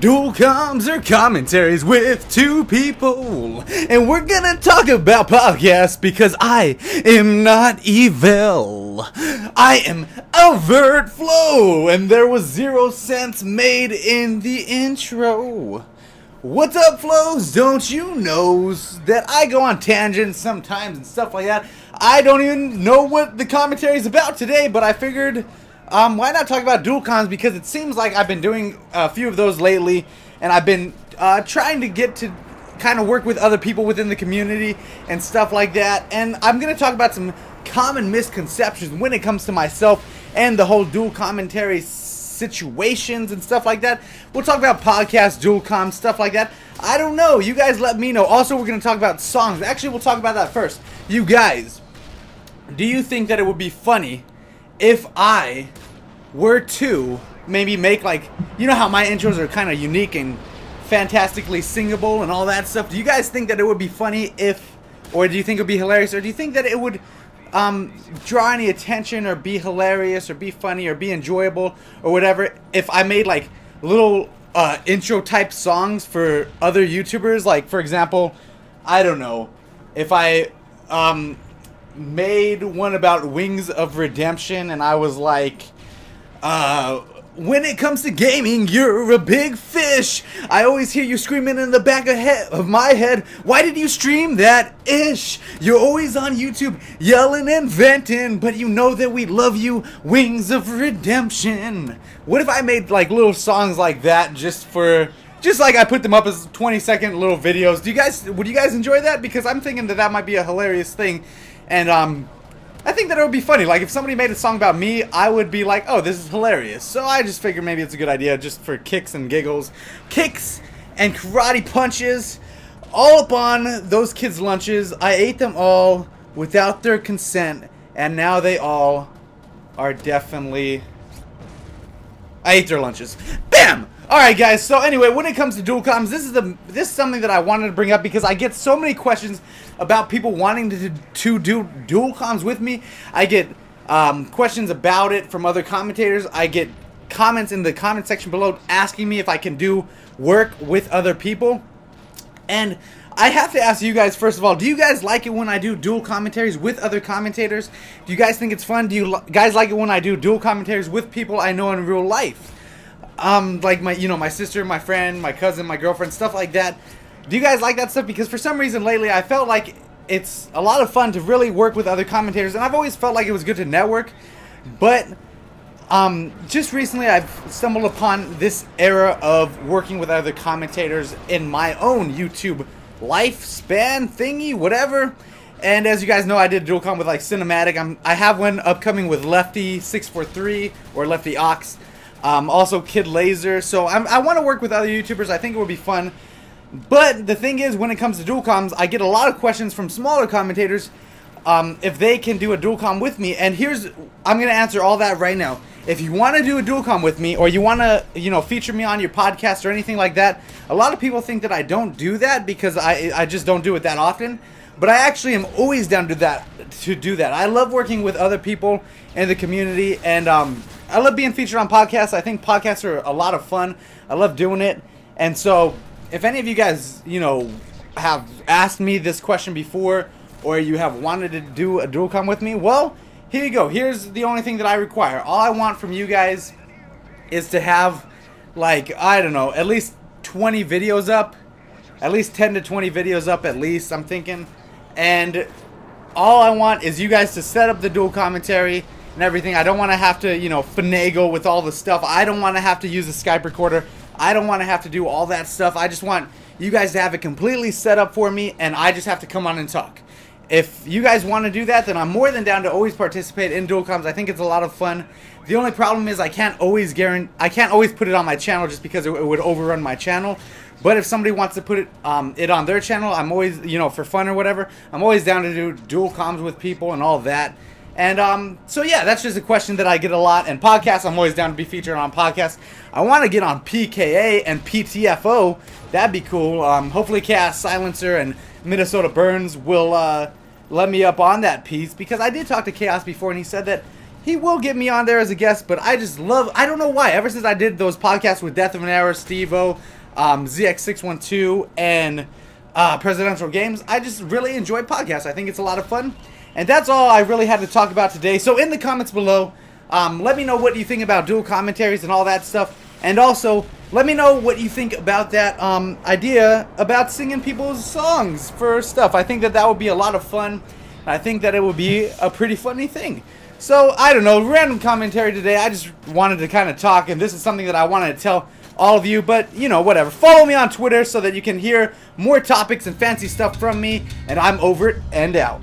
Dual comms or commentaries with two people, and we're gonna talk about podcasts because I am not evil. I am overtflow, and there was 0 cents made in the intro. What's up, flows? Don't you knows that I go on tangents sometimes and stuff like that? I don't even know what the commentary is about today, but I figured, why not talk about dual comms, because it seems like I've been doing a few of those lately, and I've been trying to get to kind of work with other people within the community and stuff like that, and I'm going to talk about some common misconceptions when it comes to myself and the whole dual commentary situations and stuff like that. We'll talk about podcasts, dual comms, stuff like that. I don't know. You guys let me know. Also, we're going to talk about songs. Actually, we'll talk about that first. You guys, do you think that it would be funny if I were to maybe make, like, you know how my intros are kind of unique and fantastically singable and all that stuff? Do you guys think that it would be funny if, or do you think it would be hilarious, or do you think that it would draw any attention or be hilarious or be funny or be enjoyable or whatever if I made, like, little intro type songs for other YouTubers? Like, for example, I don't know, if I made one about Wings of Redemption and I was like, when it comes to gaming, you're a big fish. I always hear you screaming in the back of my head. Why did you stream that ish? You're always on YouTube yelling and venting, but you know that we love you, Wings of Redemption. What if I made, like, little songs like that just for, just like I put them up as 20-second little videos? Do you guys, would you guys enjoy that? Because I'm thinking that that might be a hilarious thing. And I think that it would be funny. Like, if somebody made a song about me, I would be like, oh, this is hilarious. So I just figured maybe it's a good idea just for kicks and giggles. Kicks and karate punches all upon those kids' lunches. I ate them all without their consent, and now they all are definitely... I ate their lunches. Bam! Alright, guys, so anyway, when it comes to dual comms, this is something that I wanted to bring up because I get so many questions about people wanting to do dual comms with me. I get questions about it from other commentators. I get comments in the comment section below asking me if I can do work with other people. And I have to ask you guys, first of all, do you guys like it when I do dual commentaries with other commentators? Do you guys think it's fun? Do you guys like it when I do dual commentaries with people I know in real life? Like my, you know, my sister, my friend, my cousin, my girlfriend, stuff like that. Do you guys like that stuff? Because for some reason lately I felt like it's a lot of fun to really work with other commentators, and I've always felt like it was good to network, but just recently I've stumbled upon this era of working with other commentators in my own YouTube lifespan thingy, whatever. And as you guys know, I did dual comm with, like, Cinematic. I have one upcoming with Lefty643 or Lefty Ox. Also Kid Laser. So I want to work with other YouTubers. I think it would be fun. But the thing is, when it comes to dual comms, I get a lot of questions from smaller commentators if they can do a dual comm with me. And here's, I'm going to answer all that right now. If you want to do a dual comm with me, or you want to, you know, feature me on your podcast or anything like that, a lot of people think that I don't do that because I just don't do it that often. But I actually am always down to do that. I love working with other people in the community, and I love being featured on podcasts. I think podcasts are a lot of fun. I love doing it. And so if any of you guys, you know, have asked me this question before, or you have wanted to do a dual comm with me, well, here you go. Here's the only thing that I require. All I want from you guys is to have, like, I don't know, at least 20 videos up. At least 10 to 20 videos up at least, I'm thinking. And all I want is you guys to set up the dual commentary and everything. I don't want to have to, you know, finagle with all the stuff. I don't want to have to use a Skype recorder. I don't want to have to do all that stuff. I just want you guys to have it completely set up for me, and I just have to come on and talk. If you guys want to do that, then I'm more than down to always participate in dual comms. I think it's a lot of fun. The only problem is I can't always put it on my channel just because it would overrun my channel. But if somebody wants to put it on their channel, I'm always, you know, for fun or whatever, I'm always down to do dual comms with people and all that. And so yeah, that's just a question that I get a lot. And podcasts, I'm always down to be featured on podcasts. I want to get on PKA and PTFO. That'd be cool. Hopefully Chaos Silencer and Minnesota Burns will let me up on that piece, because I did talk to Chaos before, and he said that He will get me on there as a guest, but I just love, I don't know why, ever since I did those podcasts with Death of an Arrow, Steve-O, ZX612, and Presidential Games, I just really enjoy podcasts. I think it's a lot of fun. And that's all I really had to talk about today. So in the comments below, let me know what you think about dual commentaries and all that stuff. And also, let me know what you think about that idea about singing people's songs for stuff. I think that that would be a lot of fun. I think that it would be a pretty funny thing. So, I don't know, random commentary today. I just wanted to kind of talk, and this is something that I wanted to tell all of you, but, you know, whatever. Follow me on Twitter so that you can hear more topics and fancy stuff from me, and I'm over it and out.